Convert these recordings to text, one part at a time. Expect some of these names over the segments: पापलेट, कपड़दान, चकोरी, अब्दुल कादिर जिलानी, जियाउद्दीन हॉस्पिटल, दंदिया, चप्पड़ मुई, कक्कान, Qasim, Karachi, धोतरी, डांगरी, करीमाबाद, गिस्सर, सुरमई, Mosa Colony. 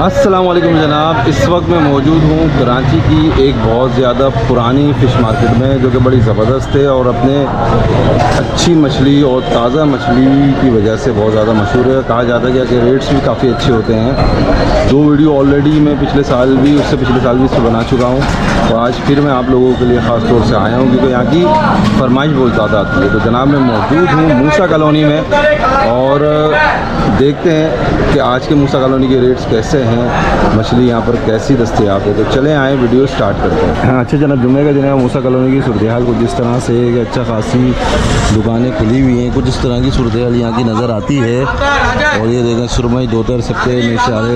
अस्सलामुअलैकुम जनाब। इस वक्त मैं मौजूद हूँ कराची की एक बहुत ज़्यादा पुरानी फ़िश मार्केट में, जो कि बड़ी ज़बरदस्त है और अपने अच्छी मछली और ताज़ा मछली की वजह से बहुत ज़्यादा मशहूर है। कहा जाता है कि रेट्स भी काफ़ी अच्छे होते हैं। दो वीडियो ऑलरेडी मैं पिछले साल भी, उससे पिछले साल भी इस पर बना चुका हूँ, तो आज फिर मैं आप लोगों के लिए ख़ास तौर से आया हूँ क्योंकि यहाँ की फरमाइश बहुत ज़्यादा आती है। तो जनाब मैं मौजूद हूँ मूसा कॉलोनी में और देखते हैं कि आज के मूसा कॉलोनी के रेट्स कैसे हैं, मछली यहाँ पर कैसी दस्तयाब है। तो चलें आए वीडियो स्टार्ट करते हैं। अच्छा जनाब, जुम्मे का दिन है, मूसा कॉलोनी की सूरतेहाल कुछ इस तरह से है कि अच्छा खासी दुकानें खुली हुई हैं, कुछ इस तरह की सूरतेहाल यहाँ की नज़र आती है। और ये देखें सुरमई दोतर सबके सारे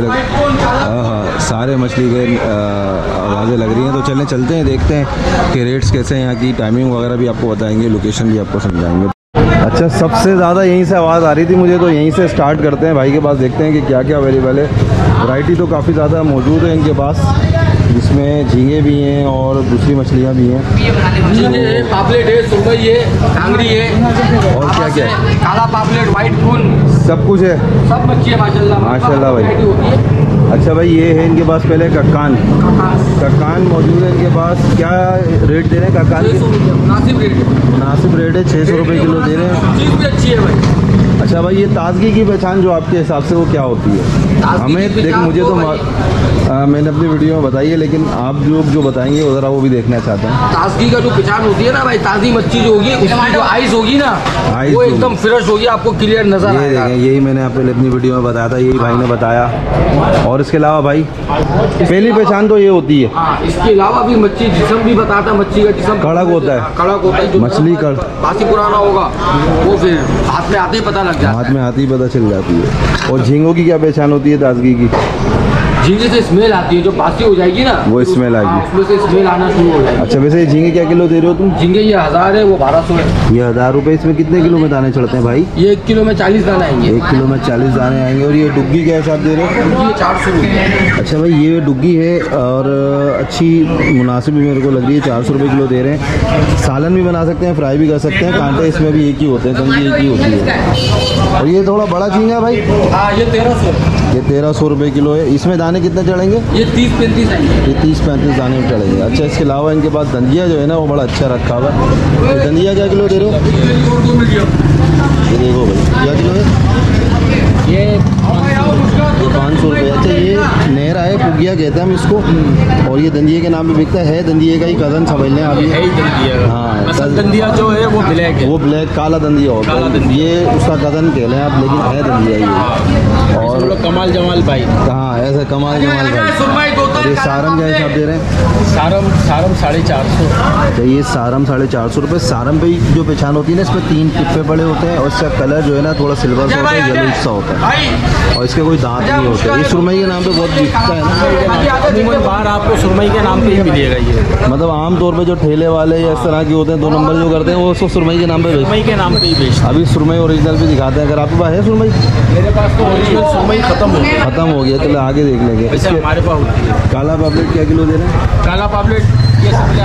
सारे मछली के आवाज़ें लग रही हैं। तो चलें चलते हैं, देखते हैं कि रेट्स कैसे हैं। यहाँ की टाइमिंग वगैरह भी आपको बताएँगे, लोकेशन भी आपको समझाएँगे। अच्छा, सबसे ज़्यादा यहीं से आवाज़ आ रही थी मुझे, तो यहीं से स्टार्ट करते हैं। भाई के पास देखते हैं कि क्या क्या अवेलेबल है। वैरायटी तो काफ़ी ज़्यादा मौजूद है इनके पास, जिसमें झींगे भी हैं और दूसरी मछलियाँ भी हैं। पापलेट है, सुरमई है, कांगड़ी है और क्या क्या है, काला पापलेट, वाइट खून, सब कुछ है, सब मछलियाँ माशाल्लाह भाई। अच्छा भाई, ये है इनके पास पहले कक्कान, कक्कान मौजूद है इनके पास। क्या रेट दे रहे हैं कक्कान? मुनासिब रेट है, 600 रुपये किलो दे रहे हैं। चीज़ भी अच्छी है भाई। अच्छा भाई, ये ताज़गी की पहचान जो आपके हिसाब से वो क्या होती है? हमें देख, मुझे तो मैंने अपनी वीडियो में बताई है, लेकिन आप लोग जो बताएंगे ज़रा वो भी देखना चाहते हैं। ताज़गी का जो पहचान होती है ना भाई, ताज़ी मच्छी जो होगी उसकी जो आइस होगी ना, वो एकदम फ्रेश होगी, आपको क्लियर नजर आएगा। यही मैंने आप अपनी वीडियो में बताया था, यही भाई ने बताया। और इसके अलावा भाई पहली पहचान तो ये होती है। इसके अलावा भी मच्छी जिस्म भी बताता है, मच्छी का जिस्म कड़क होता है, कड़क होता है मछली, बासी पुराना होगा वो फिर हाथ में आते ही पता लग जाता है, हाथ में आते ही पता चल जाती है। और झींगों की क्या पहचान होती है ताजगी की? झींगे से स्मेल आती है, जो बासी हो जाएगी ना वो स्मेल आएगी, उसमें से स्मेल आना शुरू हो जाएगी। अच्छा वैसे झींगे क्या किलो दे रहे हो तुम? झींगे ये 1000 है, वो 1200 है। ये 1000 रुपये। इसमें कितने किलो में दाने चढ़ते हैं भाई? ये 1 किलो में 40 दाने आएंगे। 1 किलो में 40 दाने आएंगे। और ये डुग्गी क्या हिसाब दे रहे हो? 400। अच्छा भाई, ये डुग्गी है और अच्छी मुनासिब भी मेरे को लग रही है, 400 रुपये किलो दे रहे हैं। सालन भी बना सकते हैं, फ्राई भी कर सकते हैं। कांटे इसमें भी एक ही होते हैं, तंगी एक ही होती है। और ये थोड़ा बड़ा झींगा भाई, ये 1300, ये 1300 रुपये किलो है। इसमें दाने कितने चढ़ेंगे? ये 30-35 आएंगे। ये 30-35 दाने में चढ़ेंगे। अच्छा इसके अलावा इनके पास दंदिया जो है ना वो बड़ा अच्छा रखा हुआ है। दंदिया क्या किलो दे रहे हो? ये देखो भाई क्या किलो है ये? 500 रुपये। अच्छा ये नहरा है, पुगिया कहते हैं हम इसको, और ये दंदिये के नाम पे बिकता है। दंदिये का ही कज़न समझ लें आप, ये हाँ दंदिया जो है वो ब्लैक है, वो ब्लैक काला दंदिया होता है, ये उसका कज़न कह लें आप, लेकिन है दंदिया ये। और कमाल जमाल भाई कहाँ ऐसा कमाल जमाल भाई। ये सारम क्या हिसाब दे रहे हैं? सारम 450। अच्छा ये सारम 450 रुपये। सारम पे जो पहचान होती है ना, इस पर 3 टिप्पे पड़े होते हैं और इसका कलर जो है ना थोड़ा सिल्वर सा होता है, येलो सा होता है और इसके कोई दांत नहीं होते। ये सुरमई के नाम पे बहुत बिकता है ना, बाहर आपको सुरमई के नाम पे ही मिलेगा ये। मतलब आमतौर पे जो ठेले वाले या इस तरह के होते हैं 2 नंबर जो करते हैं वो उसको सुरमई के नाम पे बेचते हैं, सुरमई के नाम पे ही बेचते हैं। अभी सुरमई ओरिजिनल भी दिखाते हैं। अगर आपके पास है सुरमई? मेरे पास तो ओरिजिनल सुरमई खत्म हो गया। चलो आगे देख लेंगे। हमारे पास काला पापलेट क्या किलो दे रहे हैं? काला पापलेट ये 800।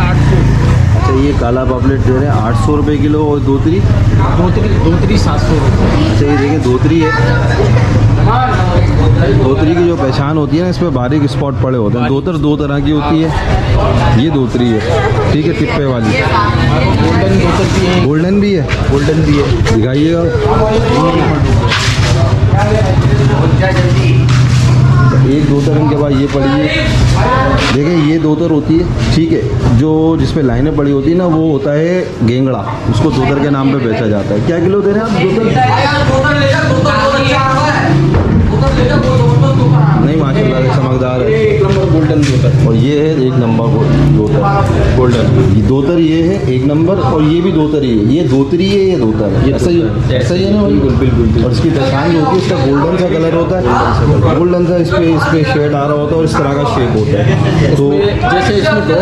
अच्छा ये काला पापलेट दे रहे हैं 800 रुपये किलो। और धोतरी 700। अच्छा ये देखिए धोतरी है, धोतरी की जो पहचान होती है ना, इसमें बारीक स्पॉट पड़े होते हैं। धोतर 2 तरह की होती है, ये धोतरी है ठीक है, टिप्पे वाली। गोल्डन भी है, गोल्डन भी है, दिखाइएगा। एक धोतर इनके बाद ये पड़ी है, देखिए ये धोतर होती है ठीक है, जो जिसमें लाइनें पड़ी होती है ना वो होता है गेंगड़ा, उसको धोतर के नाम पे बेचा जाता है। क्या किलो दे रहे हैं आप धोतर? नहीं माशाल्लाह चमकदार है, 1 नंबर गोल्डन धोतर। और ये है 1 नंबर धोतर गोल्डन धोतर, ये है 1 नंबर। और ये भी धोतर ही है, ये धोतरी है, ये धोतर है, ऐसा ही है ना भाई? बिल्कुल। और इसकी पहचान जो होती है, इसका गोल्डन सा कलर होता है, गोल्डन सा इस पे शेड आ रहा होता है और इस तरह का शेप होता है। तो जैसे इसमें डॉट्स बने,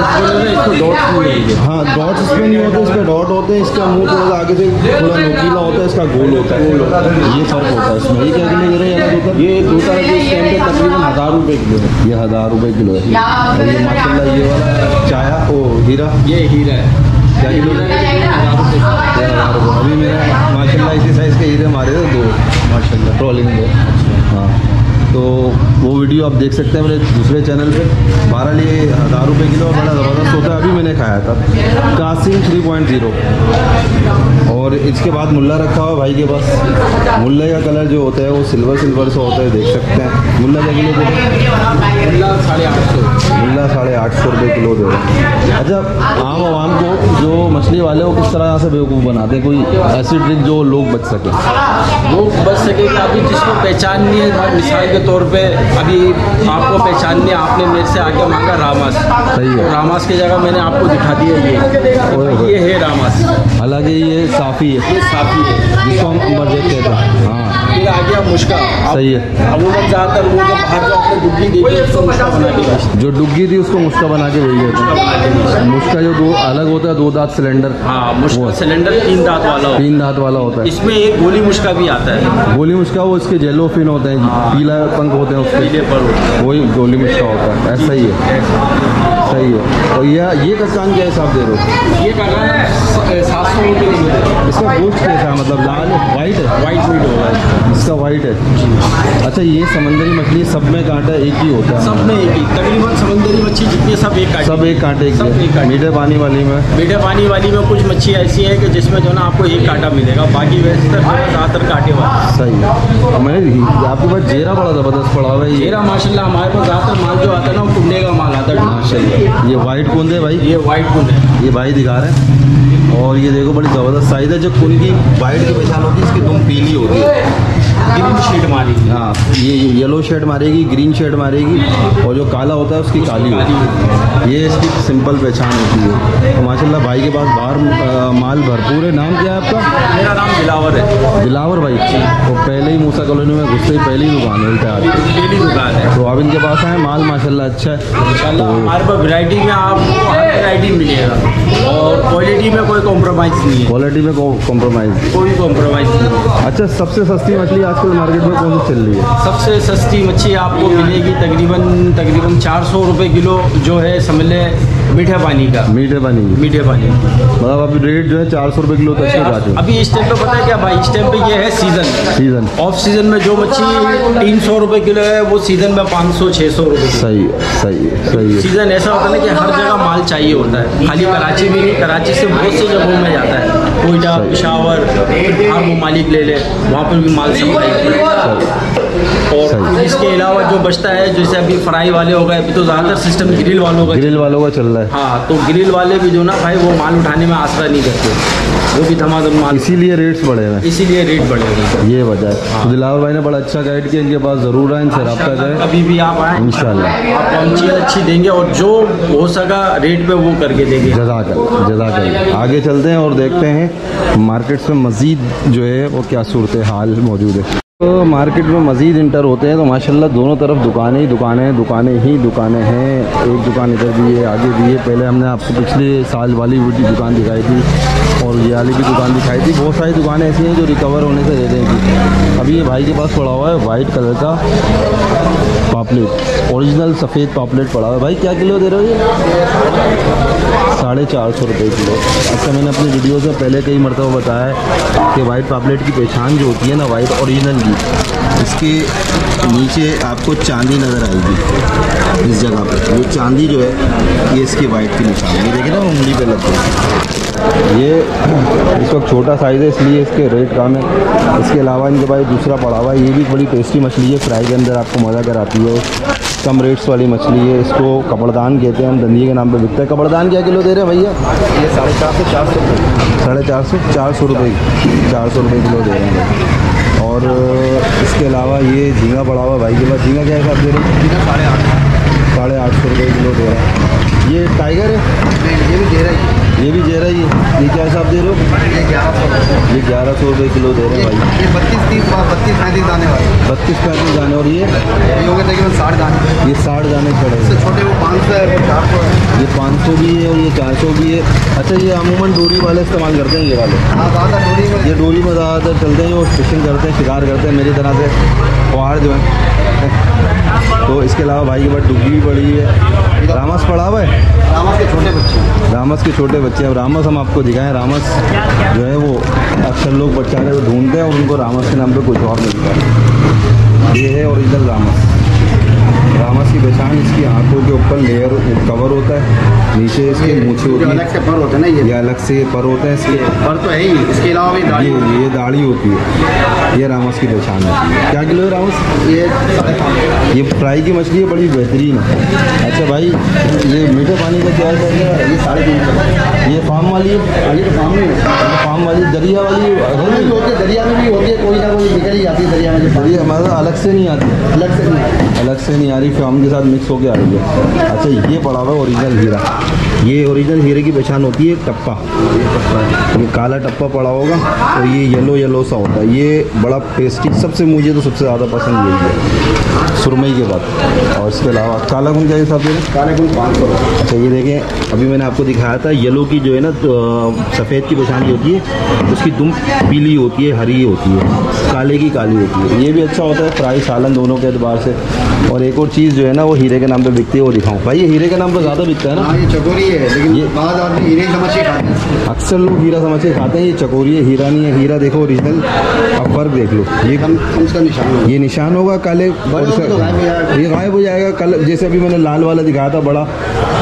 इसमें डॉट्स नहीं, हाँ डॉट्स इसमें नहीं होते, इसमें डॉट होते हैं। इसका मुँह थोड़ा आगे से थोड़ा नोकीला होता है, इसका गोल होता है, ये फर्क होता है इसमें। ये क्या ले रहे हैं? ये धोतर के इस टाइम पे तकरीबन 1000 रुपये किलो है, ये 1000 रुपये किलो है। और ये माशाल्लाह ये वाला चाया ओ हीरा, ये हीरा है, क्या किलो है? 1000 रुपये। अभी मेरा माशाल्लाह इसी साइज़ के हीरे मारे थे 2 माशाल्लाह ट्रॉलिंग में। हाँ तो वो वीडियो आप देख सकते हैं मेरे दूसरे चैनल पे। बहरहाल ये 1000 रुपये किलो बड़ा ज़बरदस्त होता है, अभी मैंने खाया था कासिम 3.0। और इसके बाद मुल्ला रखा हुआ भाई के पास। मुल्ला का कलर जो होता है वो सिल्वर सा होता है, देख सकते हैं। मुल्ला का किलो मुल्ला 850 रुपये किलो दे रहे। अच्छा, आम आवाम को जो मछली वाले हो किस तरह यहाँ से बेवकूफ़ बनाते हैं, कोई ऐसी ट्रिक जो लोग बच सके अभी जिसको पहचाननी है। मिसाल के तौर पे अभी आपको पहचाननी है, आपने मेरे से आगे मांगा रामास, सही है। रामास की जगह मैंने आपको दिखा दिया ये है रामास, हालांकि ये साफ़ी है, जिसको हम अंबर देखते थे। हाँ, फिर आ गया मुश्का, सही है। अब उन्होंने ज़्यादातर लोगों को बाहर जाकर डुग्गी दी थी, उसको मुश्का बना के, जो डुग्गी थी उसको मुश्का बना के भेज दिया। मुश्का जो दो अलग होता है, 2 दाँत सिलेंडर। हाँ, मुश्का सिलेंडर 3 दाँत वाला, 3 दाँत वाला होता है। इसमें एक गोली मुश्का भी आता है। गोली मुश्का वो इसके येलो फिन होते हैं, पीला पंख होते हैं उसके, वही गोली मुश्का होता है। ऐसा ही है, सही है। और ये कसान क्या हिसाब दे रहे हो? ये कसान 700 रुपये किलो है। इसका गोश्त कैसा है, मतलब लाल वाइट है? वाइट मीट होगा इसका, वाइट है। अच्छा, ये समंदरी मछली सब में कांटा एक ही होता है? सब में एक ही, तकरीबन समंदरी मछली जितनी सब एक कांटे एक। मीठे पानी वाली में कुछ मच्छी ऐसी है कि जिसमें जो ना आपको एक कांटा मिलेगा, बाकी वैसे तक 7 कांटे वाला। सही है। मैंने आपके पास जेरा बड़ा ज़बरदस्त पड़ा हुआ है। जेरा माशाल्लाह हमारे पास ज़्यादातर माल जो आता है ना वो कुंडे का माल आता है। माशाल्लाह, ये वाइट कुंद है भाई, ये वाइट कुंद है, ये भाई दिखा रहे हैं। और ये देखो बड़ी ज़बरदस्त साइज़ है। जो कुल की वाइट की पहचान होती है, इसकी दुम पीली होती है, ग्रीन शेड मारेगी। हाँ, ये येलो शेड मारेगी, ग्रीन शेड मारेगी, और जो काला होता है उसकी काली होती है। ये इसकी सिंपल पहचान होती है। तो माशाल्लाह भाई के पास बाहर माल भरपूर है। नाम क्या है आपका? मेरा नाम दिलावर है। दिलावर भाई, तो पहले ही मूसा कॉलोनी में घुसते ही पहली दुकान मिलता है, पहली दुकान है। तो आप इनके पास आए, माल माशाल्लाह अच्छा है। हमारे पास वैरायटी में आपको हर वैरायटी मिलेगा, और क्वालिटी में कोई कॉम्प्रोमाइज़ नहीं है। क्वालिटी में कोई कॉम्प्रोमाइज़ नहीं। अच्छा, सबसे सस्ती मछली आजकल मार्केट में कौन सी चल रही है? सबसे सस्ती मच्छी आपको मिलेगी तकरीबन 400 रुपये किलो, जो है समझ लें मीठे पानी का। मतलब अभी रेट जो है 400 रुपये किलो तक जाते हैं। अभी इस टाइम पे पता है क्या भाई, इस टाइम पे ये है सीज़न। ऑफ सीज़न में जो मच्छी 300 रुपये किलो है, वो सीज़न में 500-600 रुपये। सही है। सीज़न ऐसा होता है ना कि हर जगह माल चाहिए होता है, खाली कराची में नहीं, कराची से बहुत सी जगहों में जाता है। कोयटा, पेशावर, हर ममालिक ले लें, वहाँ पर भी माल सप्लाई। और इसके अलावा जो बचता है, जैसे अभी फ्राई वाले हो गए, अभी तो ज़्यादातर सिस्टम ग्रिल वालों का चल रहा है। हाँ, तो ग्रिल वाले भी जो ना भाई वो माल उठाने में आसरा नहीं करते, वो भी धमाधम माल, इसीलिए रेट्स बढ़े हैं ये वजह है। हाँ। दिलावर भाई ने बड़ा अच्छा गाइड किया, इनके पास ज़रूर आए, इनसे रब्ता करें। अभी भी आप आएँ, इंशाल्लाह आपको चीज़ अच्छी देंगे, और जो हो सका रेट पर वो करके देंगे। जज़ाकल्लाह। आगे चलते हैं और देखते हैं मार्केट्स में मज़ीद जो है वो क्या सूरत हाल मौजूद है। तो मार्केट में मज़ीद इंटर होते हैं तो माशाल्लाह दोनों तरफ दुकानें ही दुकानें हैं। एक दुकान इधर भी है, आगे भी है। पहले हमने आपको पिछले साल वाली दुकान दिखाई थी, और ये वाली भी दुकान दिखाई थी। बहुत सारी दुकानें ऐसी हैं जो रिकवर होने से रह जाएंगी। अभी ये भाई के पास पड़ा हुआ है वाइट कलर का पापलेट, ओरिजिनल सफ़ेद पापलेट पड़ा हुआ है। भाई क्या किलो दे रहे हो? ये 450 रुपये किलो। अच्छा, मैंने अपनी वीडियोज़ में पहले कई मरतबा बताया है कि वाइट पापलेट की पहचान जो होती है ना, वाइट ओरिजिनल की, इसके नीचे आपको चांदी नज़र आएगी। इस जगह पर ये चांदी जो है, ये इसकी वाइट की निशानी है, देखिए ना उंगली पे लग गई। ये इस वक्त छोटा साइज़ है, इसलिए इसके रेट कम है। इसके अलावा इनके पास दूसरा पड़ा हुआ है, ये भी बड़ी टेस्टी मछली है, फ्राई के अंदर आपको मज़ा कराती है, कम रेट्स वाली मछली है। इसको कपड़दान कहते हैं, हम दंदी के नाम पे बिकता है। कपड़दान क्या किलो दे रहे हैं भैया? ये 450 से 400। 450 400 रुपये किलो दे रहे हैं। और इसके अलावा ये झींगा पड़ा हुआ भाई के पास। झींगा क्या हिसाब दे रहे हैं? झींगा 850 रुपये किलो दे रहा है। ये टाइगर है, ये भी जेरा ही है। ये क्या हिसाब दे रहे हो? ये 1100 रुपये किलो दे रहे हैं भाई। ये 32-35 दाने वाले, 32-35 दाने। और ये हो गए तकरीबन 60 दाने। ये 60 दाने खड़े हैं। छोटे वो 500 है, 400 है। ये 500 भी है और ये 400 भी है। अच्छा, ये अमूमन डोरी वाले इस्तेमाल करते हैं ये वाले। हाँ, ज़्यादा डोरी में, ये डोरी में ज़्यादातर चलते हैं, वो फिशिंग करते हैं, शिकार करते हैं मेरी तरह से पहाड़ जो है। तो इसके अलावा भाई के पास डुग्गी भी पड़ी है, रामस पड़ा हुआ है, रामस के छोटे बच्चे। अब रामस हम आपको दिखाएं। रामस जो है वो अक्सर लोग बच्चा ढूंढते हैं और उनको रामस के नाम पर कुछ और मिलता है। ये है ओरिजिनल रामस। की बेचान इसकी आंखों के ऊपर लेयर कवर होता है, नीचे इसके मूछे होती है, अलग से पर होता है ना, ये अलग से पर होता है, इसके पर तो है ही, इसके अलावा भी दाढ़ी, ये दाढ़ी होती है, ये रामस की पहचान है। क्या किलो है रामस? ये फ्राई की मछली है, बड़ी बेहतरीन है। अच्छा भाई ये मीठे पानी का क्या है? ये 350। ये फार्म वाली है, फार्म वाली दरिया वाली होती है, दरिया में भी होती है, कोई ना कोई निकल ही जाती है दरिया में। दरिया हमारा अलग से नहीं आती, अलग से नहीं आ रही, फार्म के साथ मिक्स होकर आ रही है। अच्छा ये पड़ा हुआ ओरिजिनल हीरा, ये ओरिजिनल हीरे की पहचान होती है टप्पा, ये काला टप्पा पड़ा होगा और ये येलो सा होता है, ये बड़ा टेस्टी, सबसे मुझे तो सबसे ज़्यादा पसंद यही है सुरमई के बाद। और इसके अलावा काला गुंद चाहिए साहब, काला गुंद 500। अच्छा ये देखें, अभी मैंने आपको दिखाया था येलो की जो है ना, तो सफ़ेद की पहचान होती है, उसकी दुम पीली होती है, हरी होती है, काले की काली होती है, ये भी अच्छा होता है फ्राई सालन दोनों के अतबार से। और एक और चीज़ जो है ना वो हीरे के नाम पर बिकती है, वो दिखाऊँ भाई, ये हीरे के नाम पर ज़्यादा बिकता है ना, ये चकोरी है, लेकिन ये बाद आदमी हीरे समझ के खाते हैं, अक्सर लोग हीरा समझ के खाते हैं, ये चकोरी है, हीरा नहीं है। हीरा देखो ओरिजिनल, अब फर्क देख लो, ये उसका निशान, ये निशान होगा काले, ये गायब हो जाएगा कल, जैसे अभी मैंने लाल वाला दिखाया था बड़ा,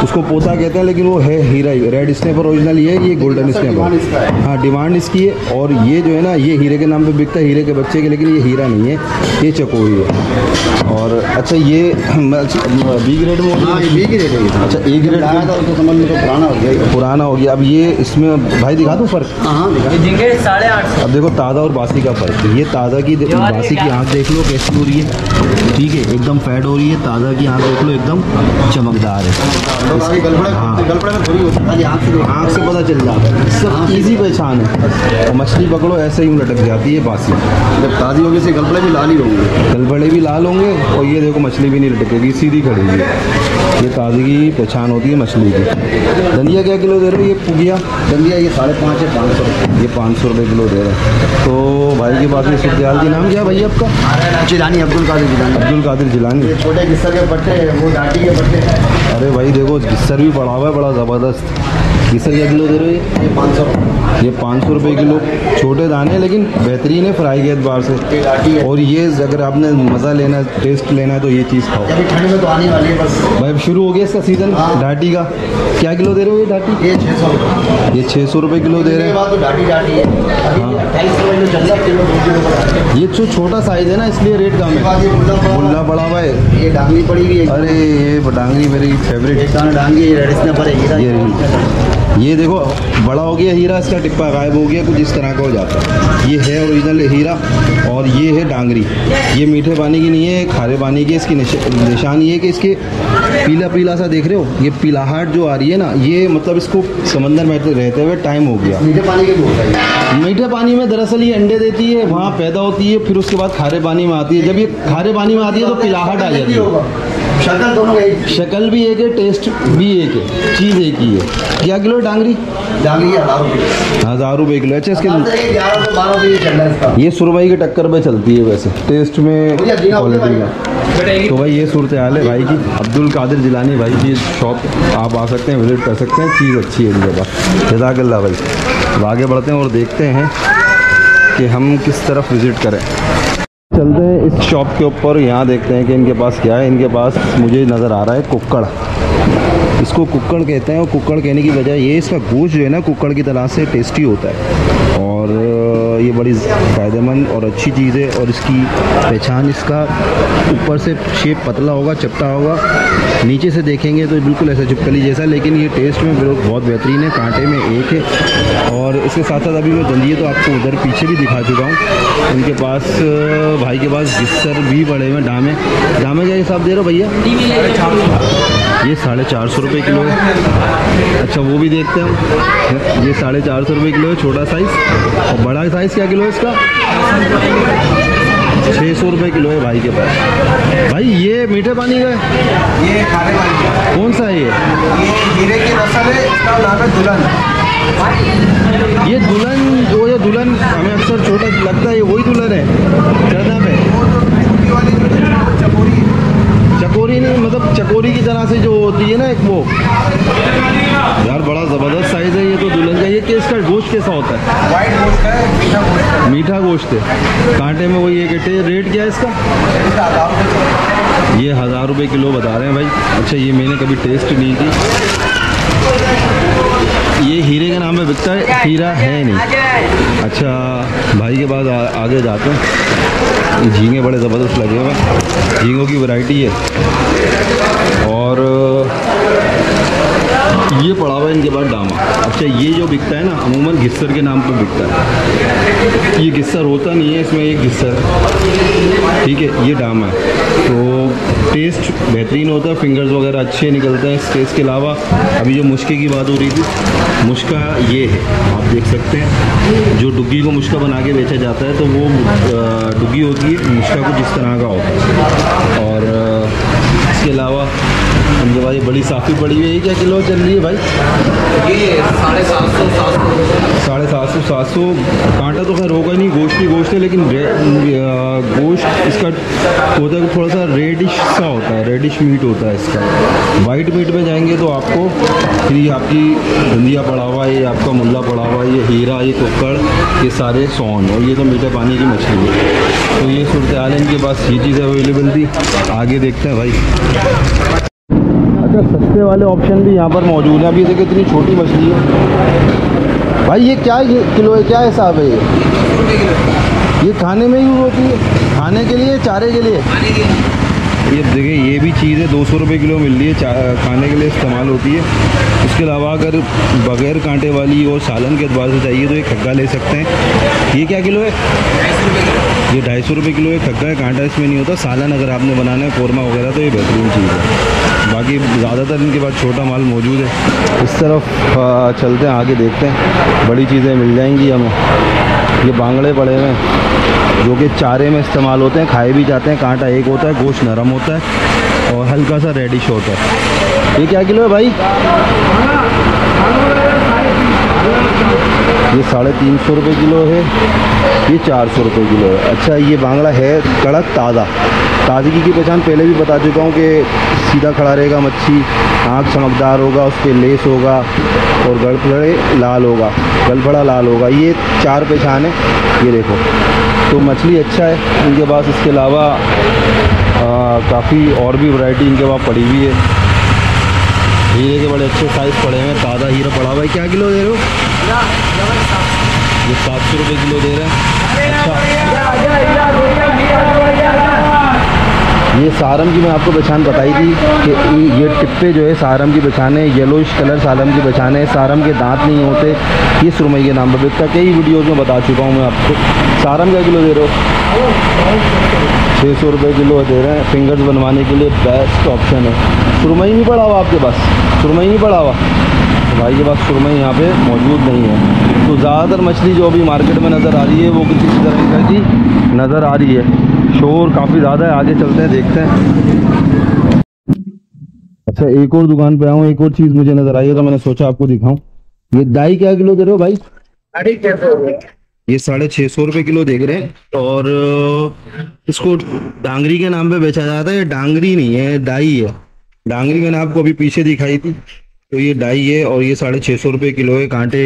उसको पोता कहते हैं, लेकिन वो है हीरा ही। रेड स्नैपर ओरिजिनल ये है, ये गोल्डन स्नैपर, हाँ डिमांड इसकी है। और ये जो है ना ये हीरे के नाम पर बिकता है, हीरे के बच्चे के, लेकिन ये हीरा नहीं है, ये चकोरी है। और अच्छा ये बी ग्रेड में, बी ग्रेड है, अच्छा ए ग्रेड तो समझ में तो पुराना हो गया, अब ये इसमें भाई दिखा दो फर्क, हाँ दिखा 850। अब देखो ताज़ा और बासी का फर्क, ये ताज़ा की बासी की आँख देख लो कैसी हो रही है, ठीक है एकदम फैट हो रही है, ताज़ा की आँख देख लो एकदम चमकदार है, आँख से पता चल जाता है, सब ईजी पहचान है। मछली पकड़ो ऐसे ही लटक जाती है बासी, जब ताज़ी होगी से गलबड़े भी लाल ही होंगे, गलबड़े भी लाल होंगे, और ये देखो मछली भी नहीं लटकेगी, सीधी खड़ी है, ये ताज़गी पहचान होती है मछली की। दलिया क्या किलो दे रहे हो? ये पुगिया दलिया ये 550 ये 500 रुपये किलो दे रहे हैं। तो भाई के पास में सूरजाल के नाम क्या भाई आपका? जिलानी, अब्दुल कादिर जिलानी, अब्दुल कादिर जिलानी, छोटे गिस्सर के पट्टे, वो डाटी के पट्टे। अरे भाई देखो गिस्सर भी पड़ा हुआ है, बड़ा ज़बरदस्त गिस्सर क्या किलो दे रहे हो? ये 500, ये 500 रुपये किलो, छोटे दाने लेकिन बेहतरीन है फ्राई के अतबार से। और ये अगर आपने मज़ा लेना है, टेस्ट लेना है, तो ये चीज़ खाओ, ठंड में तो आने वाली है बस भाई, शुरू हो गया इसका सीज़न। डाटी का क्या किलो दे रहे हो? ये डाटी ये 600, ये 600 रुपये किलो दे रहे हैं। हाँ ये जो छोटा साइज़ है ना इसलिए रेट कम है, मुल्ला बड़ा हुआ है, ये डांगरी पड़ी हुई है, अरे ये डांगरी मेरी फेवरेट डांगरी, ये देखो बड़ा हो गया हीरा, इसका टिप्पा गायब हो गया, कुछ इस तरह का हो जाता है। ये है ओरिजिनल हीरा और ये है डांगरी, ये मीठे पानी की नहीं है, खारे पानी की। इसकी निशान ये है कि इसके पीला पीला सा देख रहे हो, ये पीलाहट जो आ रही है ना, ये मतलब इसको समंदर में रहते हुए टाइम हो गया। मीठे पानी के मीठे पानी में दरअसल ये अंडे देती है, वहाँ पैदा होती है, फिर उसके बाद खारे पानी में आती है। जब ये खारे पानी में आती है तो पीलाहट आ जाती है, शक्ल दोनों एक, शक्ल भी एक है, टेस्ट भी एक है, चीज़ एक ही है। क्या किलो डांगरी? डांगरी 1000 रुपये किलो। अच्छा इसके 1100 से 1200 ये सुरमई की टक्कर पे चलती है वैसे टेस्ट में, क्वालिटी में। तो भाई ये सूरत हाल है भाई की, अब्दुल कादिर जिलानी भाई की शॉप आप आ सकते हैं, विजिट कर सकते हैं, चीज़ अच्छी है इनके पास। जज़ाकल्लाह भाई। आगे बढ़ते हैं और देखते हैं कि हम किस तरफ विज़िट करें। चलते हैं इस शॉप के ऊपर, यहाँ देखते हैं कि इनके पास क्या है। इनके पास मुझे नज़र आ रहा है कुक्कड़, इसको कुक्कड़ कहते हैं, और कुक्कड़ कहने की वजह ये इसका गोश्त जो है ना कुक्कड़ की तरह से टेस्टी होता है, और ये बड़ी फ़ायदेमंद और अच्छी चीज़ है। और इसकी पहचान, इसका ऊपर से शेप पतला होगा, चपटा होगा, नीचे से देखेंगे तो बिल्कुल ऐसा चिपकली जैसा, लेकिन ये टेस्ट में बहुत बेहतरीन है, कांटे में एक है। और इसके साथ साथ अभी मैं दलिया तो आपको उधर पीछे भी दिखा चुका हूँ। उनके पास भाई के पास गिस्सर भी बड़े हुए, डामे डामे का हिसाब दे रहे हो भैया? ये 450 रुपये किलो है। अच्छा वो भी देखते हैं, ये 450 रुपये किलो है, छोटा साइज़। और बड़ा साइज़ क्या किलो है इसका? 600 रुपये किलो है भाई के पास। भाई ये मीठे पानी का है, ये खारे पानी का। कौन सा है ये? हीरे की नस्ल है, इसका नाम है दुल्हन। ये दुल्हन जो है, दुल्हन हमें अक्सर छोटा लगता है, ये वही दुल्हन है। क्या नाम है? चकोरी नहीं, मतलब चकोरी की तरह से जो होती है ना एक वो, यार बड़ा ज़बरदस्त साइज़ है ये तो दुल्हन का। ये इसका गोश्त कैसा होता है? वाइट गोश्त है, मीठा गोश्त है, कांटे में वही एक है। रेट क्या है इसका? ये 1000 रुपये किलो बता रहे हैं भाई। अच्छा ये मैंने कभी टेस्ट नहीं की। ये हीरे के नाम पे बिकता है, हीरा है नहीं। अच्छा भाई के पास आगे जाते हैं। झींगे बड़े ज़बरदस्त लगे हुए हैं, झींगों की वैरायटी है। और ये पड़ा हुआ है इनके पास डामा। अच्छा ये जो बिकता है ना अमूमन घिस्सर के नाम पे बिकता है। ये घिस्सर होता नहीं है, इसमें एक घिस्सर, ठीक है, ये डामा है। तो टेस्ट बेहतरीन होता है, फिंगर्स वगैरह अच्छे निकलते हैं। इस टेस्ट के अलावा अभी जो मुश्के की बात हो रही थी, मुश्का ये है, आप देख सकते हैं। जो डुग्गी को मुश्का बना के बेचा जाता है तो वो डुग्गी होती है, मुश्का कुछ इस तरह का होता है। और इसके अलावा हमने भाई बड़ी साफ़ी पड़ी हुई है। क्या किलो चल रही है भाई? ये 750 कांटा तो खैर होगा नहीं, गोश्त ही गोश्त है। लेकिन गोश्त इसका होता है थोड़ा सा रेडिश सा होता है, रेडिश मीट होता है इसका। वाइट मीट में जाएंगे तो आपको फिर आपकी धंधिया पड़ा हुआ है, ये आपका मुल्ला पड़ा हुआ है, ये हीरा, ये कोकड़, ये सारे सौन, और ये तो मीठे पानी की मछली है। तो ये सूरत हाल इनके पास ये चीज़ अवेलेबल थी। आगे देखते हैं भाई। सस्ते वाले ऑप्शन भी यहाँ पर मौजूद हैं। अभी देखिए इतनी छोटी मछली है भाई, ये क्या किलो है, क्या हिसाब है? ये खाने में यूज होती है, खाने के लिए, चारे के लिए। ये देखिए ये भी चीज़ है, 200 रुपये किलो मिल रही है, खाने के लिए इस्तेमाल होती है। इसके अलावा अगर बग़ैर कांटे वाली और सालन के अतबार से चाहिए तो ये खग्गा ले सकते हैं। ये क्या किलो है? ये 250 रुपये किलो है। खग्गा है, कांटा इसमें नहीं होता। सालन अगर आपने बनाना है, कौरमा वगैरह, तो ये बेहतरीन चीज़ है। बाकी ज़्यादातर इनके पास छोटा माल मौजूद है। इस तरफ चलते हैं, आगे देखते हैं, बड़ी चीज़ें मिल जाएंगी हमें। ये बांगड़े पड़े हुए हैं जो कि चारे में इस्तेमाल होते हैं, खाए भी जाते हैं। कांटा एक होता है, गोश्त नरम होता है और हल्का सा रेडिश होता है। ये क्या किलो है भाई? ये 350 रुपये किलो है, ये 400 रुपये किलो है। अच्छा ये बांगड़ा है कड़क, ताज़ा। ताज़गी की पहचान पहले भी बता चुका हूँ कि सीधा खड़ा रहेगा मच्छी, आँख चमकदार होगा, उस पर लेस होगा और गलफड़े लाल होगा, गलफड़ा लाल होगा। ये 4 पहचान है। ये देखो तो मछली अच्छा है इनके पास। इसके अलावा काफ़ी और भी वैरायटी इनके पास पड़ी हुई है। हीरे के बड़े अच्छे साइज़ पड़े हैं, ताज़ा हीरा पड़ा हुआ है। क्या किलो दे रहे हो? ये 700 रुपये किलो दे रहे हैं। अच्छा ये सारम की मैं आपको पहचान बताई थी कि ये टिप्पे जो है सारम की पहचान है, येलोइश कलर सारम की पहचान है। सारम के दांत नहीं होते, ये सुरमई के नाम पर बिकता। कई वीडियोज़ में बता चुका हूँ मैं आपको। सारम क्या किलो दे रहे हो? 600 रुपये किलो दे रहे हैं। फिंगर्स बनवाने के लिए बेस्ट ऑप्शन है। सुरमई नहीं पड़ा हुआ आपके पास? सुरमई नहीं पड़ा हुआ भाई के पास, सुरमई यहाँ पे मौजूद नहीं है। तो ज़्यादातर मछली जो अभी मार्केट में नज़र आ रही है वो किसी तरह की नज़र आ रही है। शोर काफ़ी ज़्यादा है, आगे चलते हैं, देखते हैं। अच्छा एक और दुकान पे आया हूँ, एक और चीज़ मुझे नज़र आई है तो मैंने सोचा आपको दिखाऊं। ये दाई क्या किलो दे रहे हो भाई? 650 रुपये। ये 650 रुपये किलो देख रहे हैं। और इसको डांगरी के नाम पर बेचा जाता है। ये डांगरी नहीं है, दाई है। डांगरी मैंने आपको अभी पीछे दिखाई थी, तो ये डाई है। और ये 650 रुपये किलो है। कांटे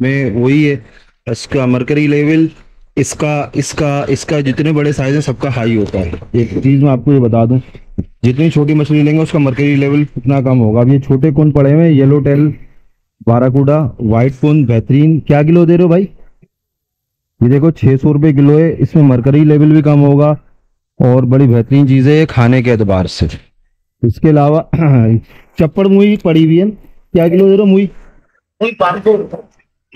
में वही है, इसका मरकरी लेवल, इसका इसका इसका जितने बड़े साइज है सबका हाई होता है। एक चीज़ मैं आपको ये बता दूं, जितनी छोटी मछली लेंगे उसका मरकरी लेवल उतना कम होगा। अब ये छोटे कोन पड़े हुए हैं, येलो टेल, बाराकूडा, वाइट कोन, बेहतरीन। क्या किलो दे रहे हो भाई? ये देखो 600 रुपये किलो है। इसमें मरकरी लेवल भी कम होगा और बड़ी बेहतरीन चीज़ है खाने के एतबार से। इसके अलावा चप्पड़ मुई पड़ी हुई है। क्या किलो दे रहे हो मुई?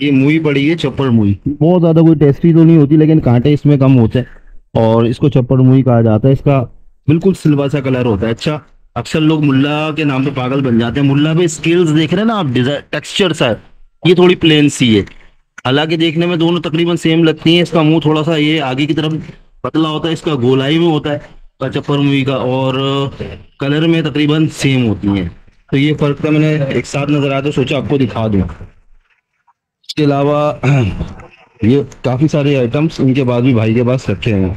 ये मुई पड़ी है, चप्पड़ मुई। बहुत ज़्यादा कोई टेस्टी तो नहीं होती लेकिन कांटे इसमें कम होते हैं और इसको चप्पड़ मुई कहा जाता है। इसका बिल्कुल सिल्वर सा कलर होता है। अच्छा अक्सर लोग मुल्ला के नाम पे पागल बन जाते हैं। मुल्ला पे स्केल्स देख रहे हैं ना आप, डिजाइन टेक्स्चर सा, ये थोड़ी प्लेन सी है, हालांकि देखने में दोनों तकरीबन सेम लगती है। इसका मुँह थोड़ा सा ये आगे की तरफ पतला होता है, इसका गोलाई में होता है का चप्पड़ मुई का, और कलर में तकरीबन सेम होती है। तो ये फ़र्क था, मैंने एक साथ नज़र आया तो सोचा आपको दिखा दूँ। इसके अलावा ये काफ़ी सारे आइटम्स इनके पास भी भाई के पास रखे हैं।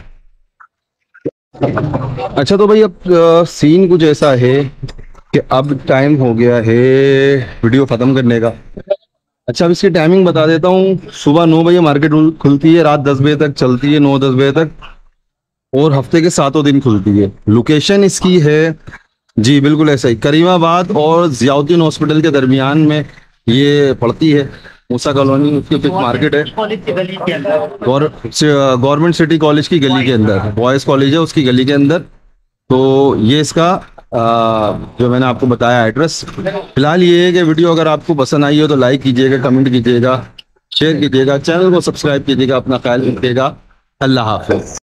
अच्छा तो भाई अब सीन कुछ ऐसा है कि अब टाइम हो गया है वीडियो खत्म करने का। अच्छा अब इसकी टाइमिंग बता देता हूँ। सुबह 9 बजे मार्केट खुलती है, रात 10 बजे तक चलती है, 9-10 बजे तक, और हफ्ते के 7 दिन खुलती है। लोकेशन इसकी है जी बिल्कुल ऐसा ही करीमाबाद और जियाउद्दीन हॉस्पिटल के दरमियान में ये पड़ती है मूसा कॉलोनी। उसकी पिक मार्केट है गवर्नमेंट सिटी कॉलेज की गली के अंदर, बॉयज़ कॉलेज है उसकी गली के अंदर। तो ये इसका जो मैंने आपको बताया एड्रेस। फिलहाल ये है कि वीडियो अगर आपको पसंद आई हो तो लाइक कीजिएगा, कमेंट कीजिएगा, शेयर कीजिएगा, चैनल को सब्सक्राइब कीजिएगा, अपना ख्याल रखिएगा। अल्लाह हाफिज़।